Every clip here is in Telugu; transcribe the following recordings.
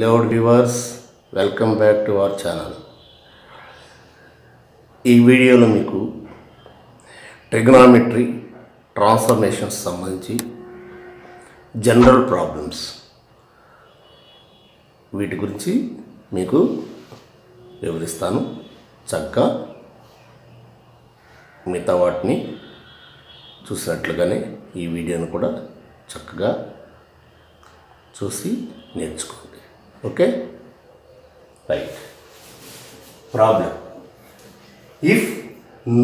Beloved viewers, welcome back to our channel. ఈ వీడియోలో మీకు ట్రిగనామెట్రీ ట్రాన్స్ఫర్మేషన్స్ సంబంధించి జనరల్ ప్రాబ్లమ్స్ వీటి గురించి మీకు వివరిస్తాను. చక్కగా మిగతా వాటిని చూసినట్లుగానే ఈ వీడియోను కూడా చక్కగా చూసి నేర్చుకోండి. Okay, right. Problem: if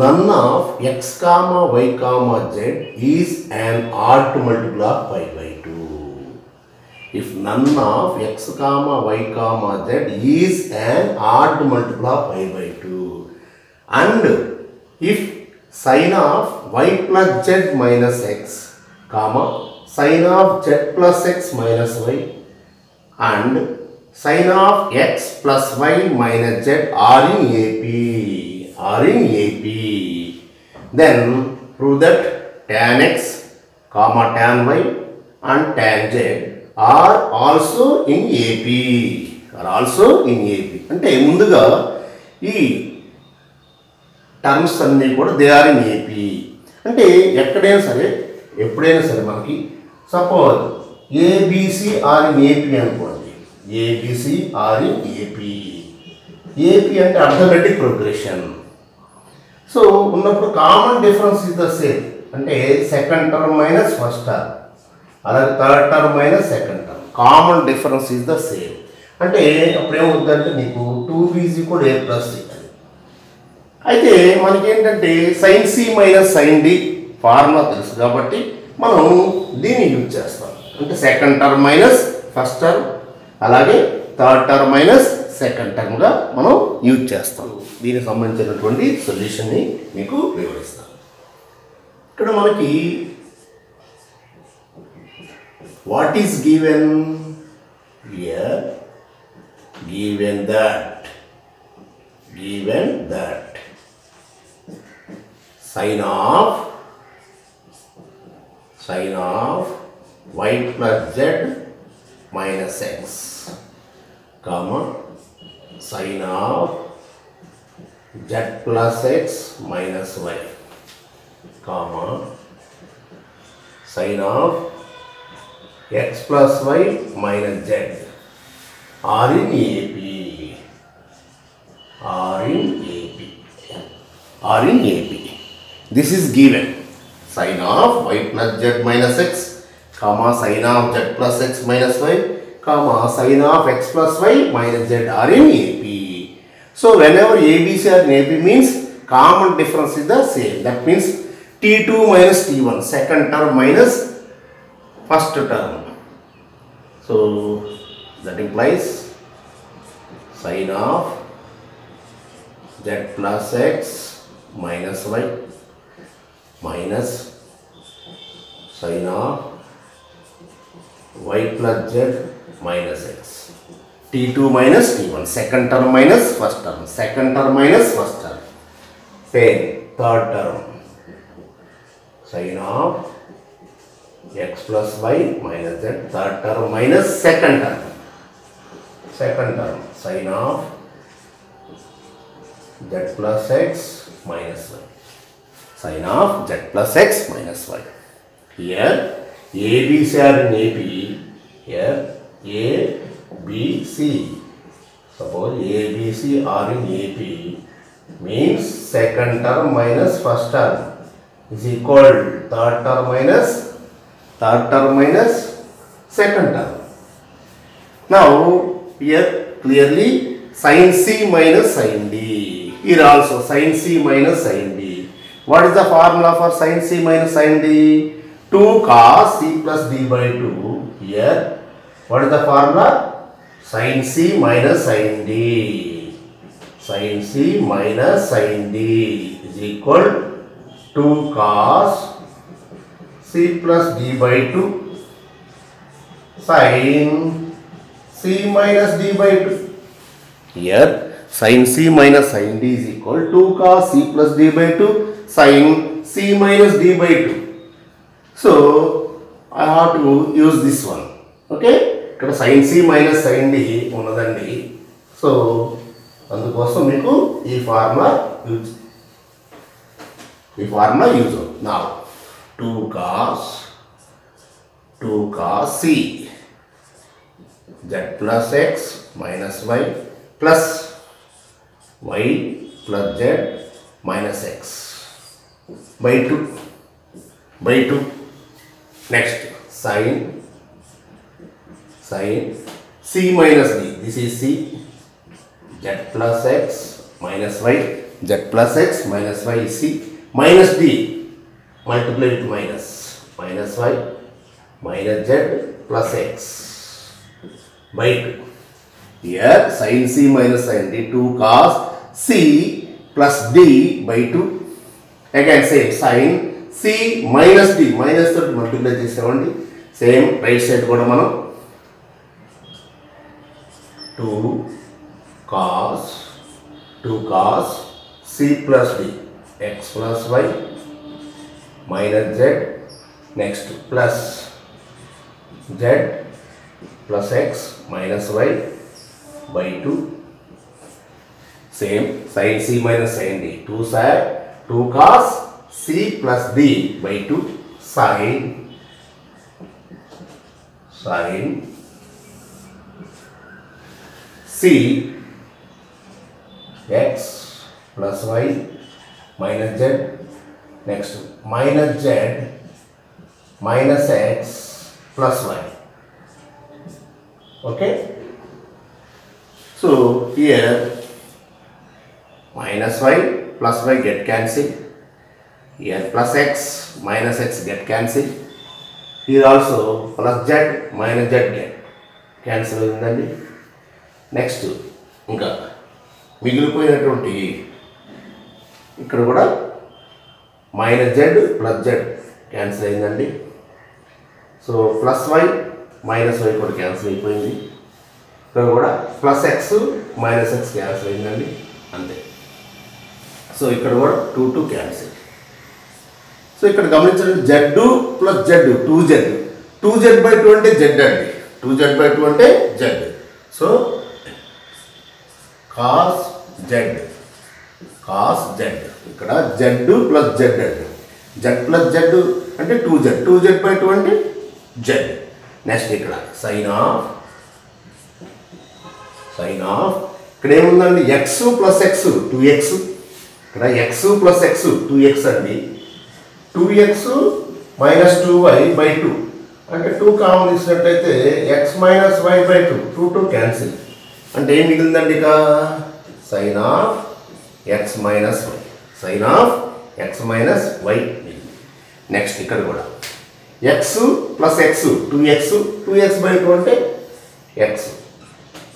none of x comma y comma z is an odd multiple of y by two, if none of x comma y comma z is an odd multiple of y by two, and if sin of y plus z minus x, comma, sin of z plus x minus y and sin of x plus y minus z are in AP. Then prove that tan x, comma tan y and tan z are also in AP. అంటే ముందుగా ఈ టర్మ్స్ అన్నీ కూడా దే ఆర్ ఇన్ ఏపీ. అంటే ఎక్కడైనా సరే ఎప్పుడైనా సరే మనకి suppose ABC are in AP అనుకోండి. ABC are in AP, AP అంటే అర్థమెటిక్ ప్రోగ్రెషన్. సో ఉన్నప్పుడు common difference is the same, అంటే second term minus first term, అలాగే third term minus second term, common difference is the same. అంటే అప్పుడేమవుతుందంటే నీకు 2b = a+c. అయితే మనకేంటంటే sine C minus sine D formula తెలుసు కాబట్టి మనం దీన్ని యూజ్ చేస్తాం. అంటే second term minus first term, అలాగే థర్డ్ టర్మ్ మైనస్ సెకండ్ టర్మ్గా మనం యూజ్ చేస్తాం. దీనికి సంబంధించినటువంటి సొల్యూషన్ని మీకు వివరిస్తాం. ఇక్కడ మనకి what is given here, given that sin of y plus z minus x, comma, sin of z plus x minus y, comma, sin of x plus y minus z are in AP. This is given. Sin of y plus z minus x, comma, sin of z plus x minus y, comma, sin of x plus y minus z are in AP. So whenever ABC are in AP means common difference is the same. That means T2 minus T1, second term minus first term. So that implies sin of z plus x minus y minus sin of y plus z minus x, T2 minus T1, second term minus first term, then third term sin of x plus y minus z, third term minus second term, sin of z plus x minus y, sin of z plus x minus y. Here ABC are in AP. Here ABC. Suppose ABC are in AP means second term minus first term is equal to third term minus second term. Now here clearly sin C minus sin D. Here also sin C minus sin D. What is the formula for sin C minus sin D? 2 cos C plus D by 2. Here, what is the formula? Sin C minus sin D. Sin C minus sin D is equal to 2 cos C plus D by 2 sin C minus D by 2. Here, sin C minus sin D is equal to 2 cos C plus D by 2 sin C minus D by 2. So I have to use this one. Okay, ఇక్కడ sin c - sin d ఉన్నదండి. సో అందుకోసం మీకు ఈ ఫార్ములా యూజ్ అవుతుంది. నా 2 cos c z plus x minus y plus y plus z minus x by 2. Next sin c minus d, this is c, z plus x minus y, z plus x minus y is c, minus d multiply with minus y minus z plus x by 2. Here sin c minus sin d, 2 cos c plus d by 2. Again same sin c minus d, minus తో మల్టిప్లై చేసామండి. సేమ్ రైట్ సైడ్ కూడా మనం 2 cos c plus d, x plus y minus z, next plus z plus x minus y by 2. Same sin c minus sin d, 2 cos c plus d by 2, sin c x plus y minus z, next minus z minus x plus y. Okay, so here minus y plus y get cancelled. Here plus x minus x get cancelled. Here also plus z minus z get cancel అవుతుందండి. నెక్స్ట్ ఇంకా మిగిలిపోయినటువంటి ఇక్కడ కూడా minus z plus z cancel అయిందండి. So plus y minus y కూడా క్యాన్సిల్ అయిపోయింది. ఇక్కడ కూడా plus x minus x cancel అయిందండి, అంతే. సో ఇక్కడ కూడా 2 క్యాన్సిల్. సో ఇక్కడ గమనించండి, Z plus Z 2z, 2z by 2 అంటే జెడ్ అండి, 2z/2 అంటే జెడ్. సో cos z ఇక్కడ జెడ్ ప్లస్ జెడ్ అండి, జెడ్ ప్లస్ జెడ్ అంటే 2z, 2z/2 అంటే జెడ్. నెక్స్ట్ ఇక్కడ sin ఆఫ్ ఇక్కడ ఏముందండి, x ప్లస్ x 2x, ఇక్కడ x ప్లస్ x 2x అండి, 2x - 2y by 2 అంటే 2 కామన్ తీసుకున్నట్లయితే x - y by 2, 2 క్యాన్సిల్. అంటే ఏం మిగిలిందండి, ఇక sin of x minus y. Next ఇక్కడ కూడా x ప్లస్ x 2x/2 అంటే x,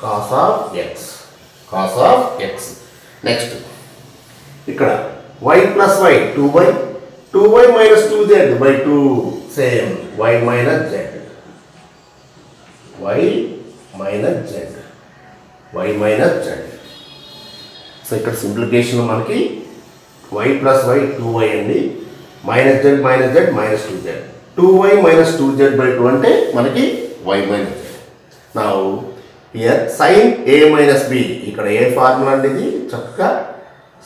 cos of x. Next ఇక్కడ y plus y 2y minus 2z by 2, same y minus z. So ఇక్కడ సింప్లికేషన్ మనకి y plus y 2y అండి, minus z minus 2z, 2y minus 2z by 2 అంటే మనకి y minus z. now here sin a minus b, ఇక్కడ ఏ ఫార్ములా అండి ఇది, చక్కగా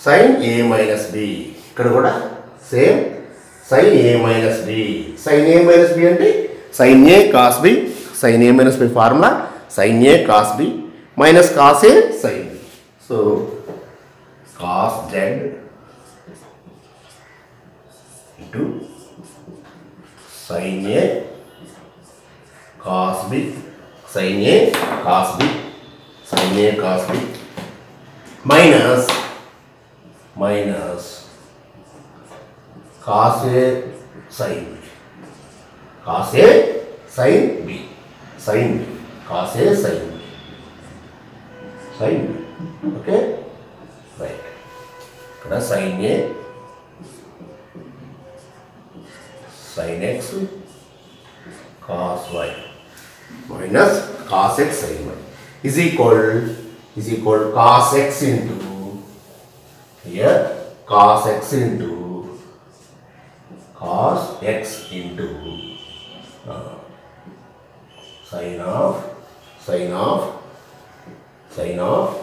sin a minus b, ఇక్కడ కూడా same sin a minus b అంటే sin a cos b formula, sin a cos b minus cos a sin b. So cos z into sin a cos b minus cos a sin b. Okay, right. ఇక్కడ sin x cos y minus cos x sin y is equal cos x into sin of sin of,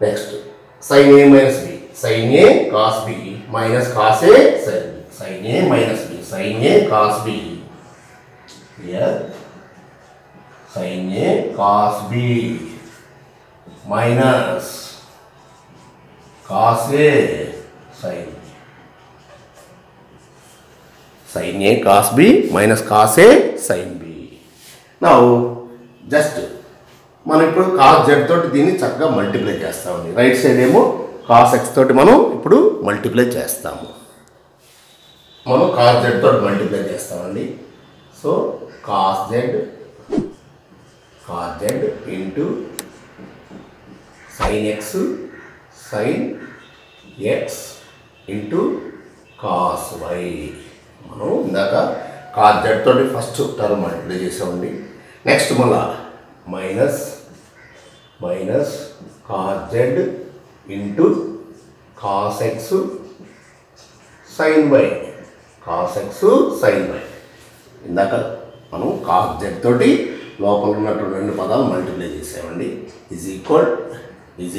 next sin A minus B, sin A cos B minus cos A sin B, sin A minus B, sin A cos B, here sin A cos B minus cos A sin B. Sin A cos B minus cos A sin B. Now just మనం ఇప్పుడు cos z తోటి దీన్ని చక్కగా మల్టిప్లై చేస్తామండి. రైట్ సైడ్ ఏమో cos x తోటి మనం ఇప్పుడు మల్టిప్లై చేస్తాము. మనం cos z తోటి మల్టిప్లై చేస్తామండి. So cos z into sin x into cos y. మనం ఇందాక cos z తోటి ఫస్ట్ టర్మ్ మల్టిప్లై చేసామండి. నెక్స్ట్ మళ్ళా minus cos z into cos x sin y, cos x sin y. ఇందాక మనం cos z తోటి లోపల ఉన్నటువంటి రెండు పదాలు మల్టిప్లై చేసామండి. Is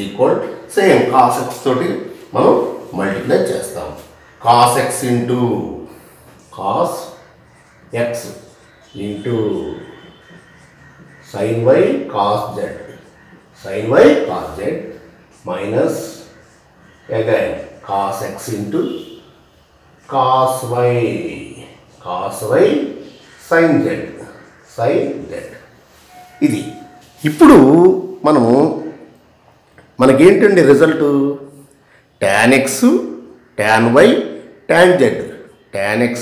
equal same cos x తోటి మనం మల్టిప్లై చేస్తాం. cos x into cos x into sin y cos z minus again cos x into cos y sin z. ఇది ఇప్పుడు మనకేంటండి result? tan x tan y tan z, tan x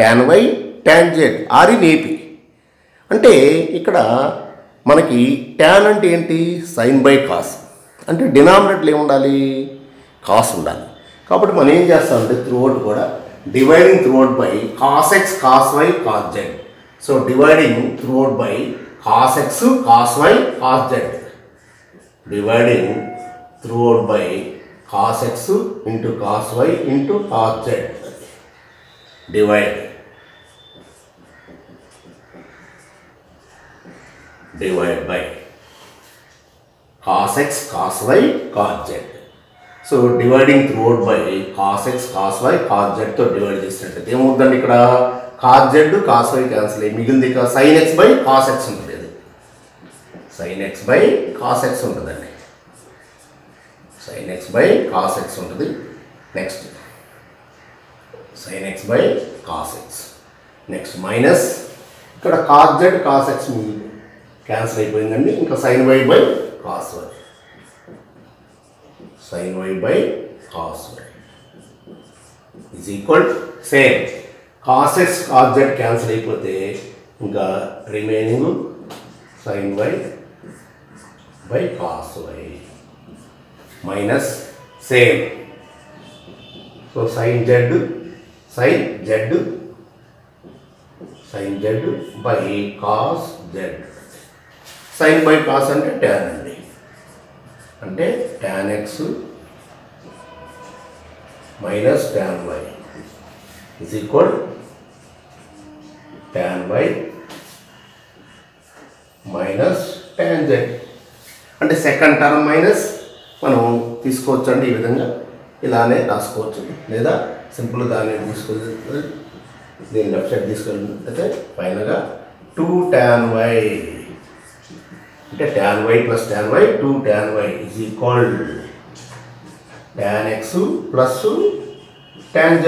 tan y tan z are in AP. అంటే ఇక్కడ మనకి tan అంటే ఏంటి? sin by cos. అంటే డినామినేటర్లు ఏముండాలి? cos ఉండాలి. కాబట్టి మనం ఏం చేస్తామంటే త్రూఅవుట్ కూడా dividing throughout by cos x cos y cos z. So dividing throughout by cos x cos y cos z, dividing throughout by cos x into cos y into cos z. divide by cos x cos y cos z. So dividing throughout by cos x cos y cos z तो divide చేసినట్లయితే ఏమవుతుందండి? ఇక్కడ cos z cos y cancel అయ్యి మిగిలింది ఇక్కడ sin x by cos x ఉంటుంది. sin x by cos x ఉంటుంది. Next sin x by cos x, next minus ఇక్కడ cos z cos x cancel అయిపోయిందండి. ఇంకా sin y by cos y is equal same cos x cos z cancel అయిపోతే ఇంకా remaining sin y by cos y minus same. So sin z by cos z. sin by cos అంటే tan అండి. అంటే tan x minus tan y is equal tan y minus tan z. అంటే సెకండ్ టర్మ్ మైనస్ మనం తీసుకోవచ్చండి. ఈ విధంగా ఇలానే రాసుకోవచ్చు, లేదా సింపుల్ దాన్ని తీసుకొని దీన్ని లెఫ్ట్ సైడ్ తీసుకెళ్ళితే ఫైనల్గా 2 tan y, అంటే tan y plus tan y 2 tan y is equal tan x plus tan z.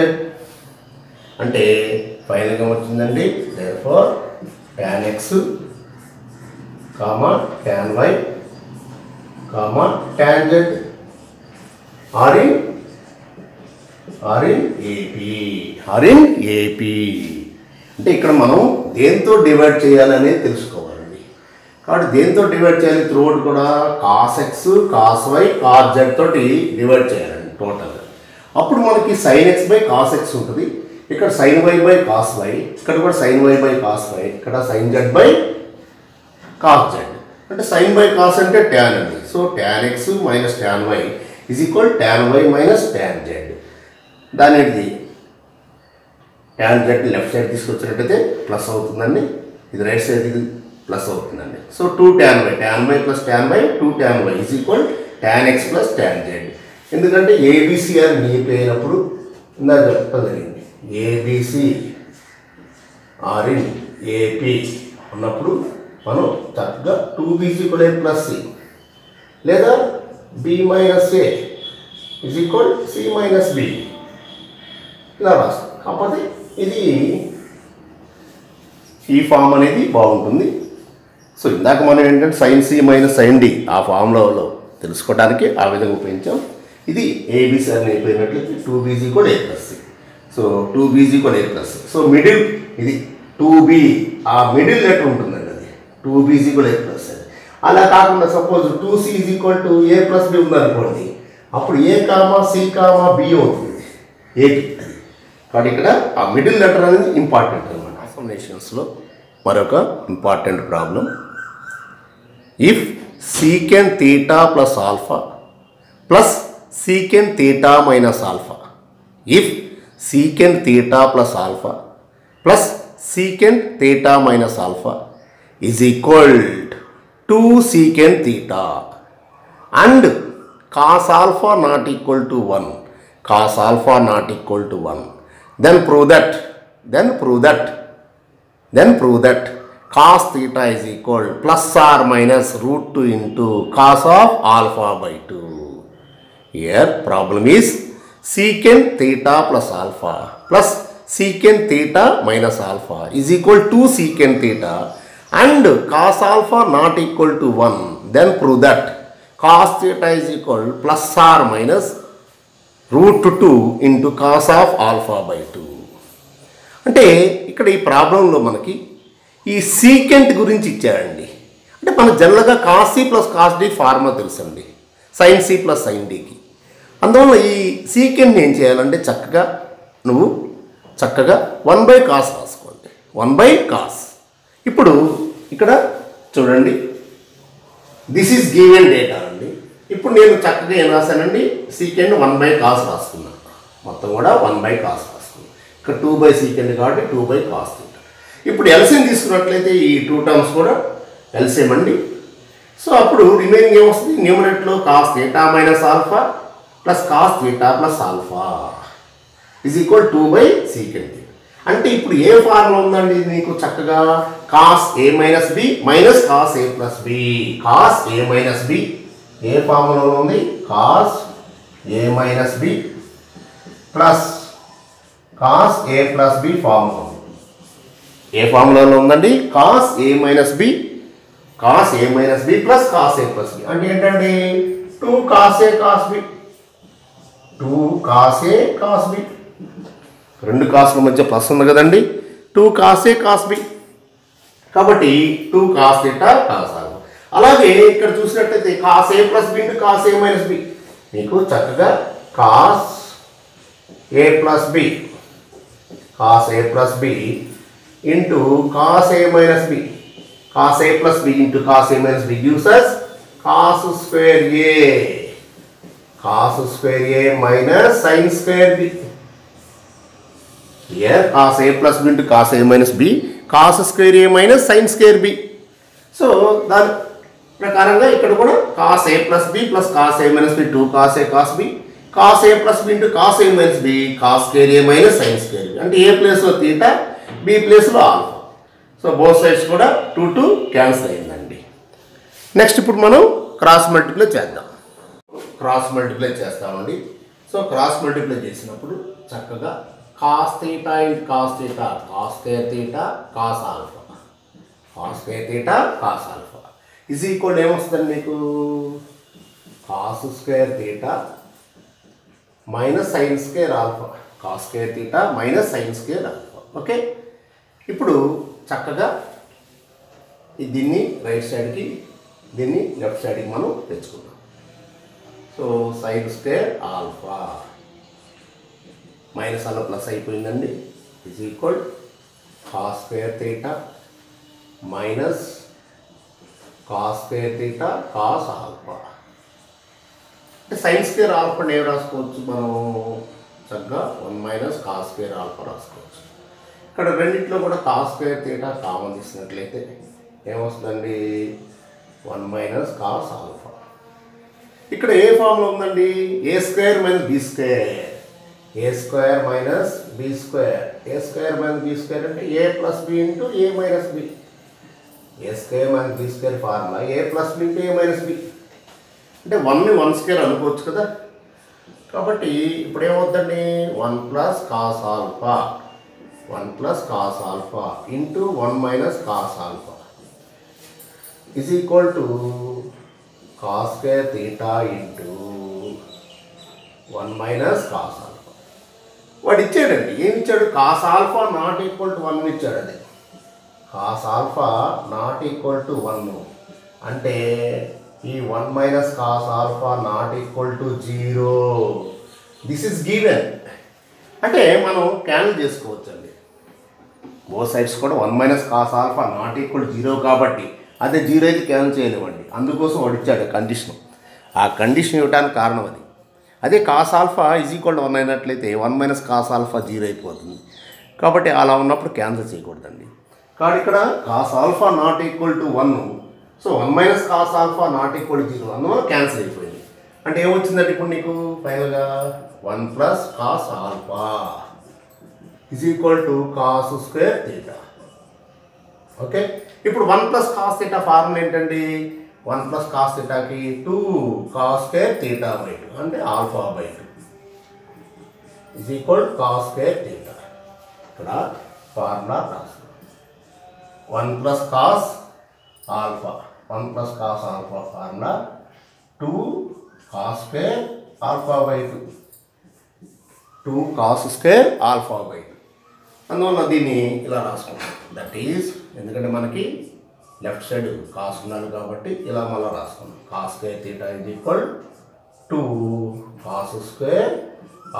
అంటే ఫైనల్గా వచ్చిందండి therefore tan x tan y tan z are in AP. అంటే ఇక్కడ మనం దేంతో డివైడ్ చేయాలని తెలుసుకోవాలండి. కాబట్టి దేంతో డివైడ్ చేయాలి? త్రూఅవుట్ కూడా cos x cos y cos z తోటి డివైడ్ చేయాలండి టోటల్. అప్పుడు మనకి sin x by cos x ఉంటుంది, ఇక్కడ sin y by cos y, ఇక్కడ కూడా sin y by cos y, ఇక్కడ sin z by cos z. అంటే sin by cos అంటే tan అండి. So tan x minus tan y is equal tan y minus tan z. దానిది tan z లెఫ్ట్ సైడ్ తీసుకొచ్చినట్టయితే ప్లస్ అవుతుందండి. ఇది రైట్ సైడ్ प्लस अवुतुंदी so 2 tan y plus tan y 2 tan y is equal tan x plus tan z ఎందుకంటే abc అని నిలిపేనప్పుడు ఇందా చెప్పగలిగింది abc r in ap ఉన్నప్పుడు మనం చక్కగా 2b = a + c లేదా b - a = c - b ఇలా రాస్తాం కాబట్టి ఇది ఈ ఫామ్ అనేది బాగుంటుంది सो इंदाक मैं sin c - sin d आ फार्मुलाలో తెలుసుకోవడానికి आ విధంగా ఉపయోగించాం ఇది abc అని అయిపోయినట్లయితే 2b = a + c so 2b = a + c so middle ఇది 2b ఆ మిడిల్ లెటర్ ఉంటుందండి అది 2b = a + c అలా కాకుండా సపోజ్ 2c = a + b ఉంది అనుకోండి అప్పుడు a, c, b అవుతుంది a కాబట్టి ఇక్కడ ఆ మిడిల్ లెటర్ అనేది ఇంపార్టెంట్ అన్నమాట ట్రాన్స్ఫర్మేషన్స్ లో మరొక important problem if secant theta plus alpha plus secant theta minus alpha if secant theta plus alpha plus secant theta minus alpha is equal to secant theta and cos alpha not equal to 1 cos alpha not equal to 1 then prove that cos theta is equal plus or minus root 2 into cos of alpha by 2 here problem is secant theta plus alpha plus secant theta minus alpha is equal to secant theta and cos alpha not equal to 1 then prove that cos theta is equal plus or minus root 2 into cos of alpha by 2 అంటే ఇక్కడ ఈ ప్రాబ్లం లో మనకి ఈ secant గురించి ఇచ్చారండి అంటే మన జనరల్ గా cos c plus cos d formula తెలుసండి sin c plus sin d కి అందువల్ల ఈ secant ని ఏం చేయాలంటే చక్కగా నువ్వు చక్కగా 1 by cos రాసుకోండి 1 by cos ఇప్పుడు ఇక్కడ చూడండి this is given data అండి ఇప్పుడు నేను చక్కగా ఏం రాసానండి secant 1 by cos రాసుకున్నాను మొత్తం కూడా 1 by cos రాసుకున్నాను ఇక్కడ 2 by secant కాబట్టి 2 by cos తీటా ఇప్పుడు LCM తీసుకున్నట్లయితే ఈ two terms కూడా LCM అండి సో అప్పుడు రిమైనింగ్ ఏం వస్తుంది న్యూమరేటర్ లో cos theta minus alpha plus cos theta plus alpha is equal 2 by secant theta అంటే ఇప్పుడు ఏ ఫార్ములా ఉందండి మీకు చక్కగా cos a - b - cos a + b cos a - b ఏ ఫార్ములా ఉంది cos a - b + cos a + b formula ఏ ఫార్ములాలో ఉందండి cos a - b cos a - b + cos a + b అంటే ఏంటండి 2 cos a cos b 2 cos a cos b రెండు కాస్ల మధ్య ప్లస్ ఉంది కదండి 2 cos a cos b కాబట్టి 2 cos theta cos alpha అలాగే ఇక్కడ చూసినట్లయితే cos a + b * cos a - b మీకు చక్కగా cos a + b cos a + b * cos a - b cos a + b * cos a - b gives us cos square a - sin square b here cos a plus b into cos a minus b cos square a minus sin square b so దాని ప్రకారంగా ఇక్కడ కూడా cos a plus b plus cos a minus b 2 cos a cos b cos a plus b into cos a minus b cos square a minus sin square b అంటే a place లో theta b place లో alpha so both sides కూడా 2 2 cancel అయ్యిందండి నెక్స్ట్ ఇప్పుడు మనం క్రాస్ మల్టిప్లై చేస్తామండి సో క్రాస్ మల్టిప్లై చేసినప్పుడు చక్కగా cos theta cos square theta cos alpha is equal ఏమొస్తుంది మీకు cos square theta minus sin square alpha cos square theta minus sin square alpha okay ఇప్పుడు చక్కగా దీన్ని రైట్ సైడ్ కి దీన్ని లెఫ్ట్ సైడ్ కి మనం తెచ్చుకుందాం so sin square alpha minus अल प्लस अयिपोयिंदंडी is equal cos square theta minus cos square theta cos alpha అంటే sin స్క్వేర్ ఆల్ఫా ని రాసుకోవచ్చు మనం చక్కగా 1 - cos స్క్వేర్ ఆల్ఫా రాసుకోవచ్చు ఇక్కడ రెండిట్లో కూడా cos స్క్వేర్ थीटा కామన్ తీసుకున్నట్లయితే ఏమొస్తుందండి 1 - cos α. ఇక్కడ ఏ ఫార్ములా ఉందండి a² - b² a² - b² a² - b² అంటే a + b * a - b a² - b² formula a + b * a - b అంటే 1 ని 1 స్క్వేర్ అనుకోవచ్చు కదా కాబట్టి ఇప్పుడు ఏమవుతుంది 1 + cos α 1 plus cos alpha into 1 minus cos alpha is equal to cos square theta into 1 minus cos alpha. What is it? Cos alpha not equal to 1 which are they? Cos alpha not equal to 1. And 1 minus cos alpha not equal to 0. This is given. అంటే మనం క్యాన్సిల్ చేసుకోవచ్చండి బోత్ సైడ్స్ కూడా 1 - cos α నాట్ ఈక్వల్ 0 కాబట్టి అదే 0 అయితే క్యాన్సిల్ చేయలేమండి అందుకోసం వడిచాడు కండిషన్ ఆ కండిషన్ ఇవ్వడానికి కారణం అది అదే cos α = 1 అయినట్లయితే 1 - cos α 0 అయిపోతుంది కాబట్టి అలా ఉన్నప్పుడు క్యాన్సిల్ చేయకూడదండి కానీ ఇక్కడ cos α not equal to 1 so 1 - cos α not equal 0 అన్నమాట క్యాన్సిల్ అయిపోయింది అంటే ఏమ వచ్చిందంటే ఇప్పుడు మీకు ఫైనల్ గా 1 plus cos alpha is equal to cos square theta. Okay. Now 1 plus cos theta formula 1 plus cos theta ki 2 cos square theta by 2 and alpha by 2 is equal to cos square theta. Now formula 1 plus cos alpha. 1 plus cos alpha formula 2 cos square alpha by 2. 2 cos square alpha by 2 అందువల్ల దీన్ని ఇలా రాసుకుంటాం దట్ ఈజ్ ఎందుకంటే మనకి లెఫ్ట్ సైడ్ cos ఉన్నాను కాబట్టి ఇలా మళ్ళీ రాసుకుందాం cos square theta is equal 2 cos square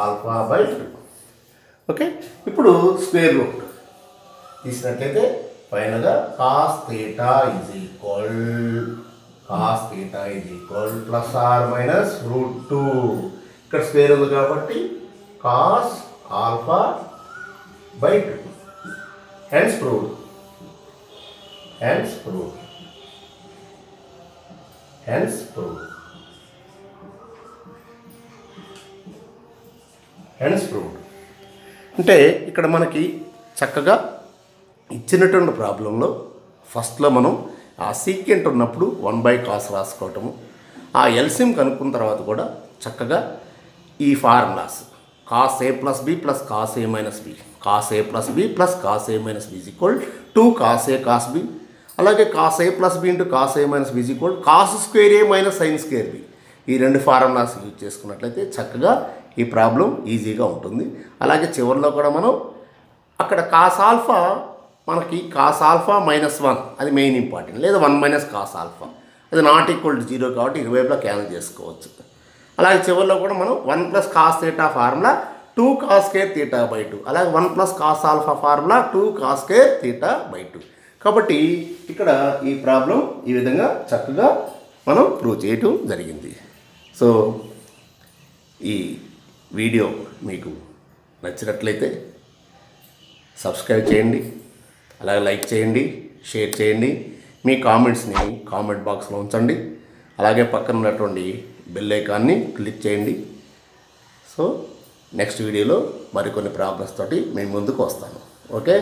alpha by 2 okay ఇప్పుడు స్క్వేర్ రూట్ తీసినట్లయితే ఫైనల్ గా cos theta is equal plus or minus √2 ఇక్కడ స్క్వేర్ ఉంది కాబట్టి cos alpha by 2 hence proved అంటే ఇక్కడ మనకి చక్కగా ఇచ్చినటువంటి ప్రాబ్లం లో ఫస్ట్ లో మనం ఆ సీక్వెంట్ ఉన్నప్పుడు 1 / cos రాసుకోవటము ఆ LCM కనుక్కున్న తర్వాత కూడా చక్కగా ఈ formulas cos a plus b plus cos a minus b is equal to cos a cos b అలాగే cos a plus b into cos a minus b is equal to cos square a minus sin square b ఈ రెండు ఫార్ములాస్ యూజ్ చేసుకున్నట్లయితే చక్కగా ఈ ప్రాబ్లం ఈజీగా ఉంటుంది అలాగే చివర్లో కూడా మనం అక్కడ cos alpha మనకి cos alpha minus 1 అది మెయిన్ ఇంపార్టెంట్ లేదా 1 - cos alpha అది not equal to 0 కాబట్టి ఇరువైపులా క్యాన్సిల్ చేసుకోవచ్చు అలాగే చివర్లో కూడా మనం 1 plus cos theta formula 2 cos square theta by 2 అలాగే 1 plus cos alpha formula 2 cos square theta by 2 కాబట్టి ఇక్కడ ఈ ప్రాబ్లం ఈ విధంగా చక్కగా మనం ప్రూవ్ చేయటం జరిగింది సో ఈ వీడియో మీకు నచ్చినట్లయితే సబ్స్క్రైబ్ చేయండి అలాగే లైక్ చేయండి షేర్ చేయండి మీ కామెంట్స్ ని కామెంట్ బాక్స్ లో ఉంచండి అలాగే పక్కన ఉన్నటువంటి బెల్ ఐకాన్ ని క్లిక్ చేయండి సో నెక్స్ట్ వీడియోలో మరికొన్ని ప్రాబ్లమ్స్ తోటి నేను ముందుకు వస్తాను ఓకే